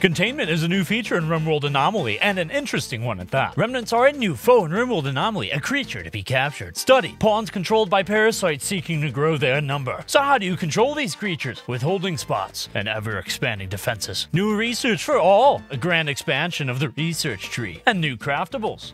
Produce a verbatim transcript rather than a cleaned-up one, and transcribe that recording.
Containment is a new feature in RimWorld Anomaly, and an interesting one at that. Remnants are a new foe in RimWorld Anomaly, a creature to be captured, studied. Pawns controlled by parasites seeking to grow their number. So how do you control these creatures? With holding spots and ever-expanding defenses. New research for all, a grand expansion of the research tree, and new craftables.